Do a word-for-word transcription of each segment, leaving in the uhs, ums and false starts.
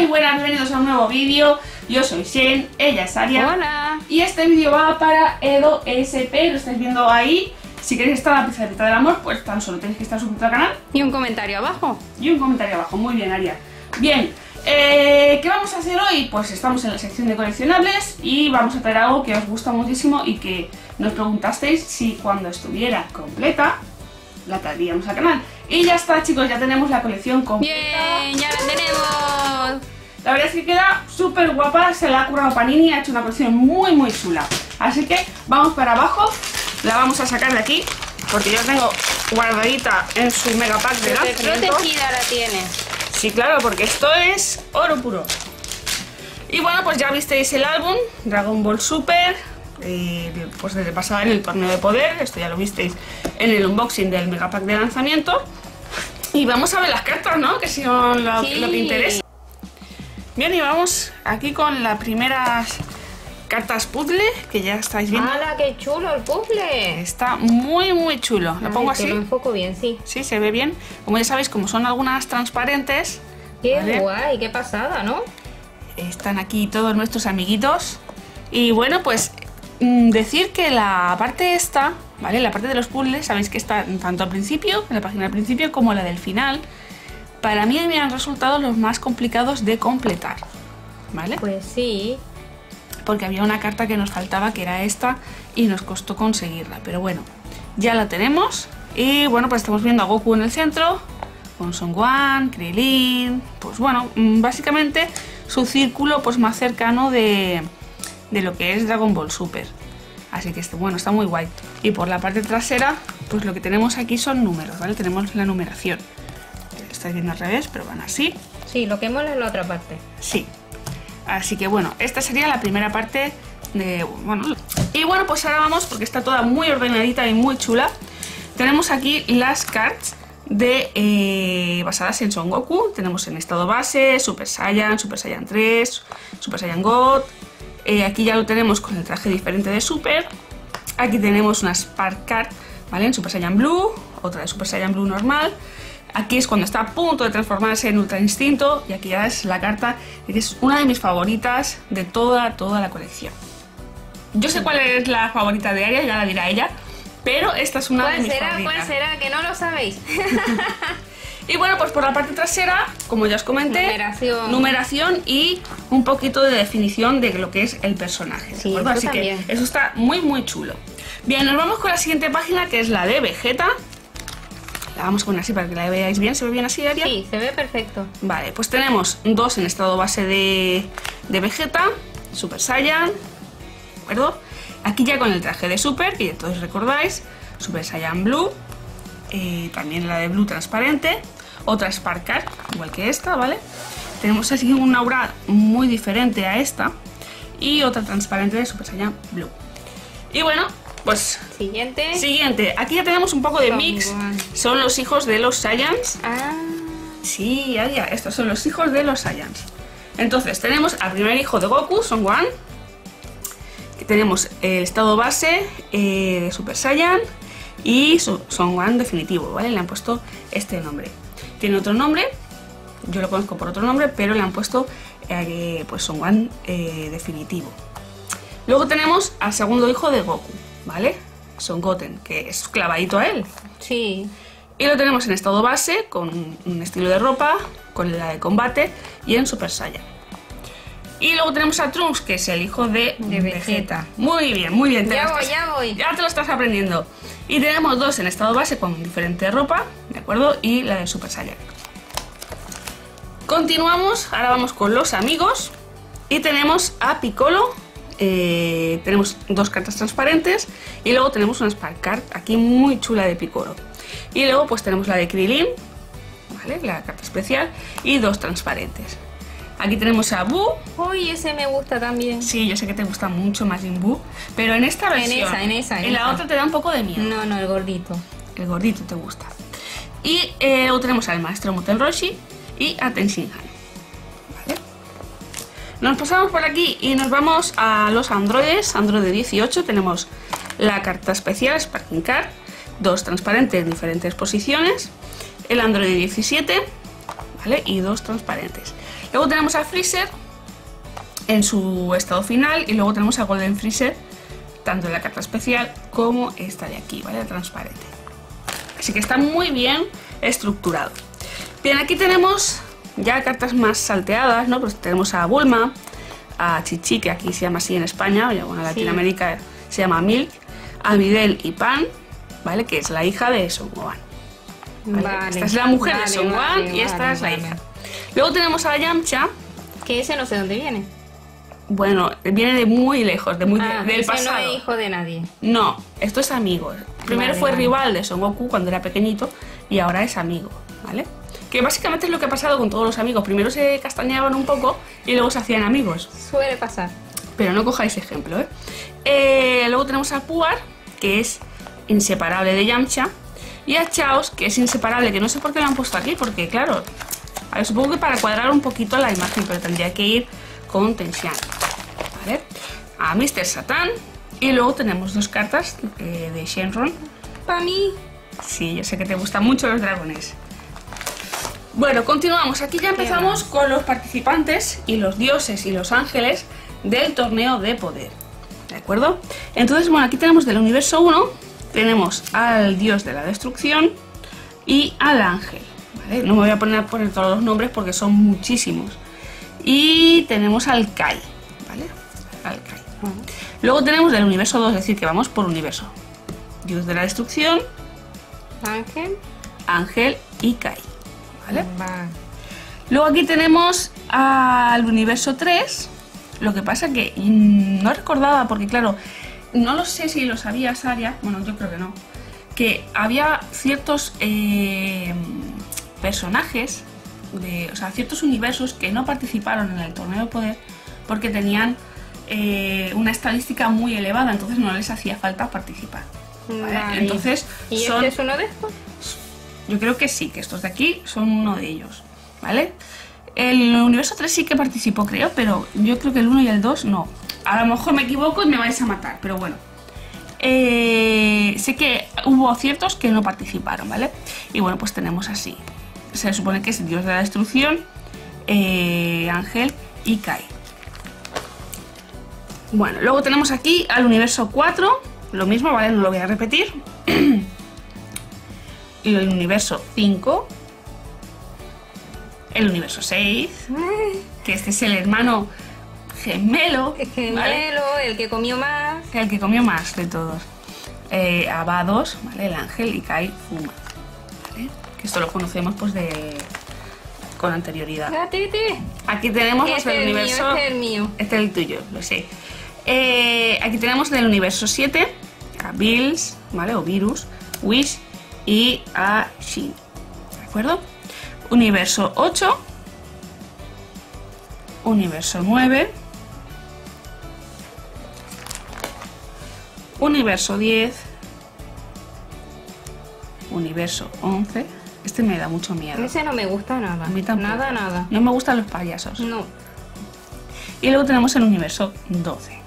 Muy buenas, bienvenidos a un nuevo vídeo. Yo soy Shen, ella es Aria. Hola. Y este vídeo va para Edo S P, lo estáis viendo ahí. Si queréis estar a la pizarrita del amor, pues tan solo tenéis que estar suscritos al canal. Y un comentario abajo. Y un comentario abajo, muy bien Aria. Bien, eh, ¿qué vamos a hacer hoy? Pues estamos en la sección de coleccionables y vamos a traer algo que os gusta muchísimo y que nos preguntasteis si cuando estuviera completa la traeríamos al canal. Y ya está, chicos, ya tenemos la colección completa. Bien, ya la tenemos. La verdad es que queda súper guapa, se la ha currado Panini, ha hecho una colección muy muy chula. Así que vamos para abajo, la vamos a sacar de aquí, porque yo la tengo guardadita en su mega pack de lanzamiento. ¿Qué protegida la tienes? Sí, claro, porque esto es oro puro. Y bueno, pues ya visteis el álbum, Dragon Ball Super. Eh, pues desde pasada en el Torneo de Poder, esto ya lo visteis en el unboxing del megapack de lanzamiento. Y vamos a ver las cartas, ¿no? Que son lo, sí. lo que interesa. Bien, y vamos aquí con las primeras cartas puzzle, que ya estáis viendo. ¡Hala, qué chulo el puzzle! Está muy muy chulo. Lo pongo así. Te lo enfoco bien, sí. Sí, se ve bien. Como ya sabéis, como son algunas transparentes. ¡Qué ¿vale? guay! ¡Qué pasada!, ¿no? Están aquí todos nuestros amiguitos. Y bueno, pues decir que la parte esta, ¿vale? La parte de los puzzles, sabéis que está tanto al principio, en la página del principio, como la del final. Para mí me han resultado los más complicados de completar, ¿vale? Pues sí. Porque había una carta que nos faltaba, que era esta, y nos costó conseguirla. Pero bueno, ya la tenemos. Y bueno, pues estamos viendo a Goku en el centro, con Son Gohan, Krillin. Pues bueno, básicamente su círculo pues más cercano de... de lo que es Dragon Ball Super. Así que este, bueno, está muy guay. Y por la parte trasera, pues lo que tenemos aquí son números, ¿vale? Tenemos la numeración. Lo estáis viendo al revés, pero van así. Sí, lo que mola es la otra parte. Sí. Así que bueno, esta sería la primera parte de... bueno. Y bueno, pues ahora vamos, porque está toda muy ordenadita y muy chula. Tenemos aquí las cards de... Eh, basadas en Son Goku. Tenemos en estado base, Super Saiyan, Super Saiyan tres, Super Saiyan God... Eh, aquí ya lo tenemos con el traje diferente de Super. Aquí tenemos una Spark Card, ¿vale? En Super Saiyan Blue, otra de Super Saiyan Blue normal. Aquí es cuando está a punto de transformarse en Ultra Instinto. Y aquí ya es la carta que es una de mis favoritas de toda, toda la colección. Yo sé cuál es la favorita de Aria, ya la dirá ella. Pero esta es una de mis será, favoritas. ¿Cuál será? Que no lo sabéis. Y bueno, pues por la parte trasera, como ya os comenté, numeración, numeración y un poquito de definición de lo que es el personaje. Sí, eso así también. Que eso está muy muy chulo. Bien, nos vamos con la siguiente página, que es la de Vegeta. La vamos a poner así para que la veáis bien. ¿Se ve bien así, Aria? Sí, se ve perfecto. Vale, pues tenemos dos en estado base de, de Vegeta, Super Saiyan, ¿de acuerdo? Aquí ya con el traje de Super, que ya todos recordáis, Super Saiyan Blue. Eh, también la de Blue transparente, otra Spark Card, igual que esta, ¿vale? Tenemos así una aura muy diferente a esta y otra transparente de Super Saiyan Blue. Y bueno, pues... Siguiente. Siguiente. Aquí ya tenemos un poco de mix. Son los hijos de los Saiyans. Ah. Sí, ya, ya. Estos son los hijos de los Saiyans. Entonces, tenemos al primer hijo de Goku, Son Gohan. Tenemos el estado base eh, de Super Saiyan. Y Son Gohan definitivo, ¿vale? Le han puesto este nombre. Tiene otro nombre, yo lo conozco por otro nombre, pero le han puesto eh, pues Son Gohan eh, definitivo. Luego tenemos al segundo hijo de Goku, ¿vale? Son Goten, que es clavadito a él. Sí. Y lo tenemos en estado base, con un estilo de ropa, con la de combate y en Super Saiyan. Y luego tenemos a Trunks, que es el hijo de, de Vegeta. Vegeta. Muy bien, muy bien. Ya voy, ya voy. Ya te lo estás aprendiendo. Y tenemos dos en estado base con diferente ropa, ¿de acuerdo? Y la de Super Saiyan. Continuamos, ahora vamos con los amigos. Y tenemos a Piccolo. Eh, tenemos dos cartas transparentes. Y luego tenemos una Spark Card aquí muy chula de Piccolo. Y luego pues tenemos la de Krillin, ¿vale? La carta especial. Y dos transparentes. Aquí tenemos a Buu. Uy, ese me gusta también. Sí, yo sé que te gusta mucho más en Buu. Pero en esta versión, en esa, en esa, en, en la esa. Otra te da un poco de miedo. No, no, el gordito. El gordito te gusta. Y eh, luego tenemos al maestro Muten Roshi y a Tenshinhan, ¿vale? Nos pasamos por aquí y nos vamos a los androides. Androide dieciocho. Tenemos la carta especial, Sparking Card. Dos transparentes en diferentes posiciones. El Androide diecisiete, ¿vale? Y dos transparentes. Luego tenemos a Freezer en su estado final y luego tenemos a Golden Freezer, tanto en la carta especial como esta de aquí, ¿vale? Transparente. Así que está muy bien estructurado. Bien, aquí tenemos ya cartas más salteadas, ¿no? Pues tenemos a Bulma, a Chichi, que aquí se llama así en España, bueno, en Latinoamérica sí. se llama Milk, a Videl y Pan, ¿vale? Que es la hija de Son Gohan. ¿Vale? Vale, esta es la mujer vale, de Son Gohan vale, y vale, esta vale, es la vale. hija. Luego tenemos a Yamcha. Que ese no sé dónde viene. Bueno, viene de muy lejos, de muy ah, de, del ese pasado. No es hijo de nadie. No, esto es amigo. Primero vale, fue vale. rival de Son Goku cuando era pequeñito y ahora es amigo, ¿vale? Que básicamente es lo que ha pasado con todos los amigos. Primero se castañaban un poco y luego se hacían amigos. Suele pasar. Pero no cojáis ejemplo, ¿eh? eh luego tenemos a Puar, que es inseparable de Yamcha. Y a Chaos, que es inseparable, que no sé por qué lo han puesto aquí, porque claro... A ver, supongo que para cuadrar un poquito la imagen, pero tendría que ir con Tenshinhan, ¿vale? A míster Satan. Y luego tenemos dos cartas eh, de Shenron. Para mí. Sí, yo sé que te gustan mucho los dragones. Bueno, continuamos. Aquí ya empezamos con los participantes y los dioses y los ángeles del torneo de poder. ¿De acuerdo? Entonces, bueno, aquí tenemos del universo uno, tenemos al dios de la destrucción y al ángel. ¿Vale? No me voy a poner a poner todos los nombres porque son muchísimos. Y tenemos al Kai, ¿vale? Al Kai. Uh-huh. Luego tenemos del universo dos, es decir, que vamos por universo. Dios de la destrucción. Ángel. Ángel y Kai. ¿Vale? Vale. Luego aquí tenemos al universo tres, lo que pasa que no recordaba, porque claro, no lo sé si lo sabías, Aria, bueno, yo creo que no, que había ciertos eh, personajes, de, o sea, ciertos universos que no participaron en el torneo de poder porque tenían eh, una estadística muy elevada, entonces no les hacía falta participar. ¿Vale? Vale. Entonces, ¿y este son... es uno de estos? Yo creo que sí, que estos de aquí son uno de ellos, ¿vale? El universo tres sí que participó, creo, pero yo creo que el uno y el dos no. A lo mejor me equivoco y me vais a matar, pero bueno. Eh, sé que hubo ciertos que no participaron, ¿vale? Y bueno, pues tenemos así. Se supone que es el dios de la destrucción, eh, ángel y Kai. Bueno, luego tenemos aquí al universo cuatro, lo mismo, ¿vale? No lo voy a repetir. El universo cinco, el universo seis, que este es el hermano gemelo, el gemelo, ¿vale? El que comió más, el que comió más de todos, eh, Abados, ¿vale? El ángel y Kai Fuma, ¿vale? Que esto lo conocemos pues de con anterioridad. Aquí tenemos este el universo, mío, este es el mío, este es el tuyo, lo sé. Eh, aquí tenemos del universo siete a Bills, ¿vale? O Virus, Wish y a Shin, ¿de acuerdo? Universo ocho, universo nueve, universo diez, universo once. Este me da mucho miedo. Ese no me gusta nada. A mí tampoco. Nada, nada. No me gustan los payasos. No. Y luego tenemos el universo doce.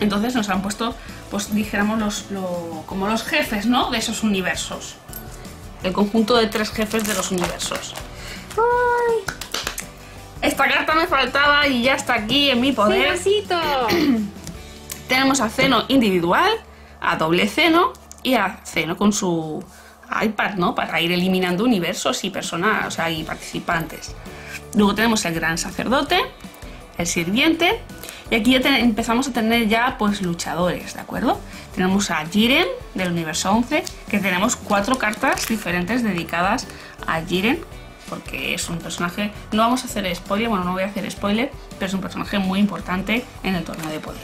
Entonces nos han puesto, pues dijéramos, los, lo, como los jefes, ¿no? De esos universos. El conjunto de tres jefes de los universos. ¡Ay! Esta carta me faltaba y ya está aquí en mi poder. ¡Cenocito! Tenemos a Zeno individual, a doble Zeno y a Zeno con su iPad, ¿no? Para ir eliminando universos y personas, o sea, y participantes. Luego tenemos el gran sacerdote, el sirviente. Y aquí ya te, empezamos a tener ya pues luchadores, ¿de acuerdo? Tenemos a Jiren del universo once, que tenemos cuatro cartas diferentes dedicadas a Jiren, porque es un personaje, no vamos a hacer spoiler, bueno, no voy a hacer spoiler, pero es un personaje muy importante en el torneo de poder.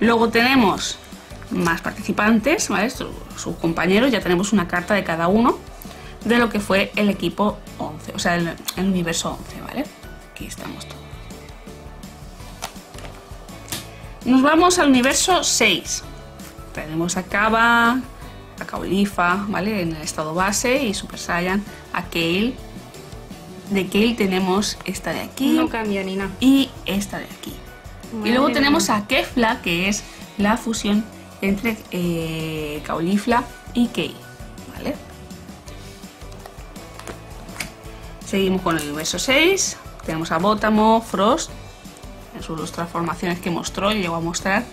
Luego tenemos más participantes, ¿vale? Sus, sus compañeros, ya tenemos una carta de cada uno de lo que fue el equipo once, o sea, el, el universo once, ¿vale? Aquí estamos todos. Nos vamos al universo seis. Tenemos a Kaba, a Caulifla, ¿vale? En el estado base y Super Saiyan, a Kale. De Kale tenemos esta de aquí. No cambia ni nada. Y esta de aquí. Madre y luego tenemos a Kefla, que es la fusión entre eh, Caulifla y Kale, ¿vale? Seguimos con el verso seis. Tenemos a Botamo, Frost, en sus transformaciones que mostró y llegó a mostrar.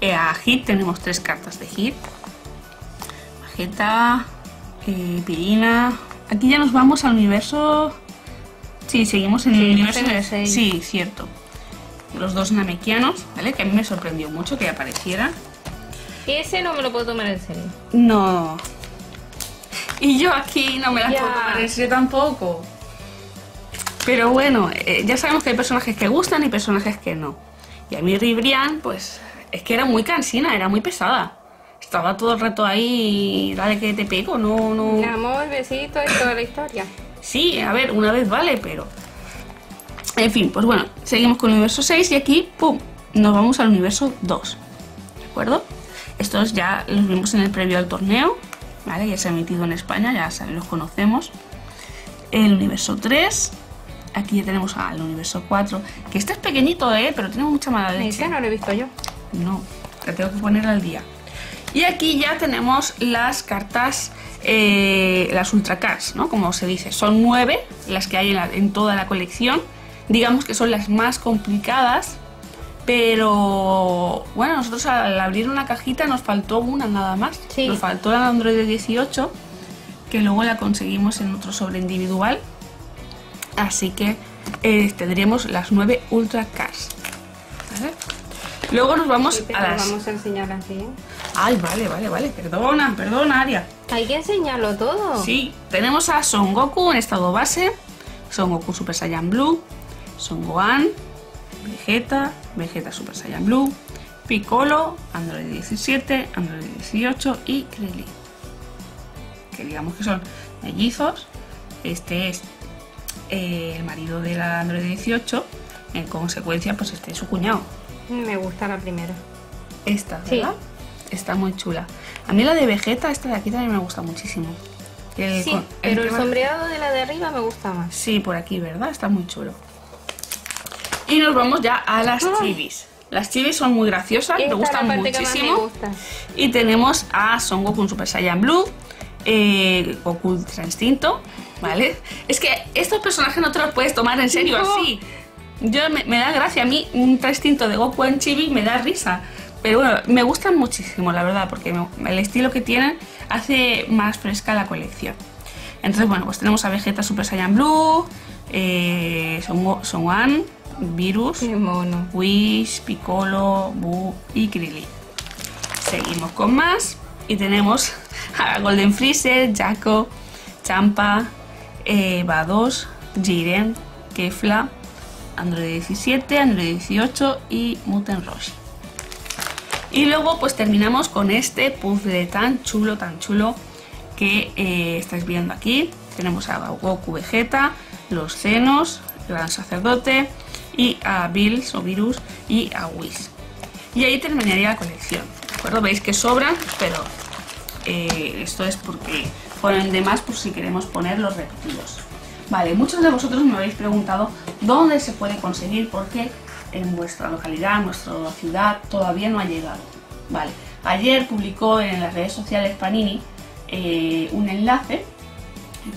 Eh, a Hit tenemos tres cartas de Hit. Vegeta, eh, Pirina. Aquí ya nos vamos al universo. Sí, seguimos en el sí, universo en el seis. Sí, cierto. Los dos namekianos, ¿vale? Que a mí me sorprendió mucho que aparecieran. Y ese no me lo puedo tomar en serio. No. Y yo aquí no me las ya. puedo tomar en serio tampoco. Pero bueno, eh, ya sabemos que hay personajes que gustan y personajes que no. Y a mí Ribrian, pues, es que era muy cansina, era muy pesada. Estaba todo el rato ahí, dale que te pego, no, no... Mi amor, besito y toda la historia. Sí, a ver, una vez vale, pero... En fin, pues bueno, seguimos con el universo seis y aquí, pum, nos vamos al universo dos. ¿De acuerdo? Estos ya los vimos en el previo al torneo, ¿vale? Ya se ha emitido en España, ya los conocemos. El universo tres... Aquí ya tenemos al universo cuatro, que este es pequeñito, ¿eh? Pero tiene mucha mala leche. Este no lo he visto yo. No, la tengo que poner al día. Y aquí ya tenemos las cartas, eh, las Ultra cards, ¿no? Como se dice, son nueve las que hay en, la, en toda la colección. Digamos que son las más complicadas, pero bueno, nosotros al abrir una cajita nos faltó una nada más. Sí. Nos faltó la Androide dieciocho, que luego la conseguimos en otro sobre individual. Así que eh, tendríamos las nueve Ultra cards, ¿vale? Luego nos vamos sí, a las... vamos a enseñar así, ¿eh? Ay, vale, vale, vale, perdona, perdona, Aria. Hay que enseñarlo todo. Sí, tenemos a Son Goku en estado base, Son Goku Super Saiyan Blue, Son Gohan, Vegeta, Vegeta Super Saiyan Blue, Piccolo, Androide diecisiete, Androide dieciocho y Krillin. Que digamos que son mellizos. Este es... Eh, el marido de la Android dieciocho, en consecuencia, pues este es su cuñado. Me gusta la primera. Esta, ¿verdad? Sí. Está muy chula. A mí la de Vegeta, esta de aquí también me gusta muchísimo. El, sí, el, pero el, el sombreado de la de arriba me gusta más. Sí, por aquí, ¿verdad? Está muy chulo. Y nos vamos ya a las oh. chivis. Las chivis son muy graciosas, esta me gustan muchísimo. Me gusta. Y tenemos a Son Goku Super Saiyan Blue, eh, Goku Ultra Instinto. ¿Vale? Es que estos personajes no te los puedes tomar en serio no. así. Yo me, me da gracia, a mí un instinto de Goku en chibi me da risa. Pero bueno, me gustan muchísimo, la verdad, porque me, el estilo que tienen hace más fresca la colección. Entonces, bueno, pues tenemos a Vegeta Super Saiyan Blue, eh, Son, Son Gohan, Virus, Whis, Piccolo, Buu y Krillin. Seguimos con más y tenemos a Golden Freezer, Jaco, Champa, Eh, Vados, Jiren, Kefla, Android diecisiete, Android dieciocho y Muten Roshi. Y luego pues terminamos con este puzzle tan chulo, tan chulo que eh, estáis viendo aquí. Tenemos a Goku Vegeta, los Zenos, Gran Sacerdote y a Bills o Virus y a Whis. Y ahí terminaría la colección, ¿de acuerdo? Veis que sobran, pero eh, esto es porque... con el demás por si queremos poner los repetidos. Vale, muchos de vosotros me habéis preguntado dónde se puede conseguir porque en vuestra localidad, en vuestra ciudad todavía no ha llegado. Vale, ayer publicó en las redes sociales Panini eh, un enlace,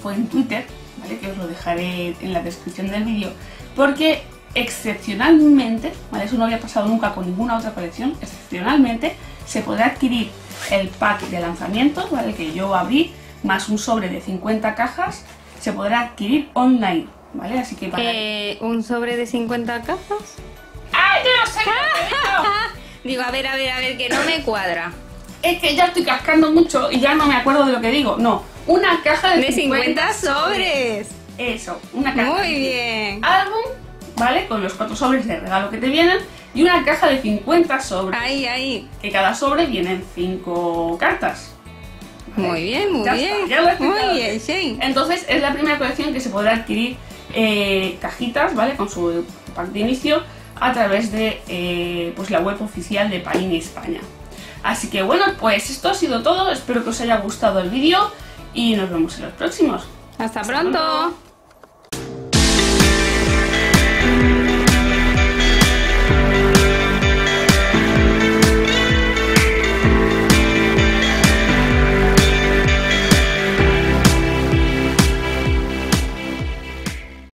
fue en Twitter, ¿vale? Que os lo dejaré en la descripción del vídeo, porque excepcionalmente, ¿vale? Eso no había pasado nunca con ninguna otra colección, excepcionalmente se podrá adquirir el pack de lanzamientos, ¿vale? Que yo abrí, más un sobre de cincuenta cajas, se podrá adquirir online, ¿vale? Así que para... Eh, ¿Un sobre de cincuenta cajas? ¡Ay, yo no sé! Digo, a ver, a ver, a ver, que no me cuadra. Es que ya estoy cascando mucho y ya no me acuerdo de lo que digo. No, una caja de, de cincuenta, cincuenta sobres. sobres. Eso, una caja. Muy bien. Álbum, ¿vale? Con los cuatro sobres de regalo que te vienen y una caja de cincuenta sobres. Ahí, ahí. Que cada sobre vienen cinco cartas. Muy bien, muy ya bien, está, ya lo he explicado. Muy bien, sí. Entonces es la primera colección que se podrá adquirir eh, cajitas, ¿vale? Con su pack de inicio a través de eh, pues la web oficial de Panini España. Así que bueno, pues esto ha sido todo. Espero que os haya gustado el vídeo y nos vemos en los próximos. ¡Hasta pronto!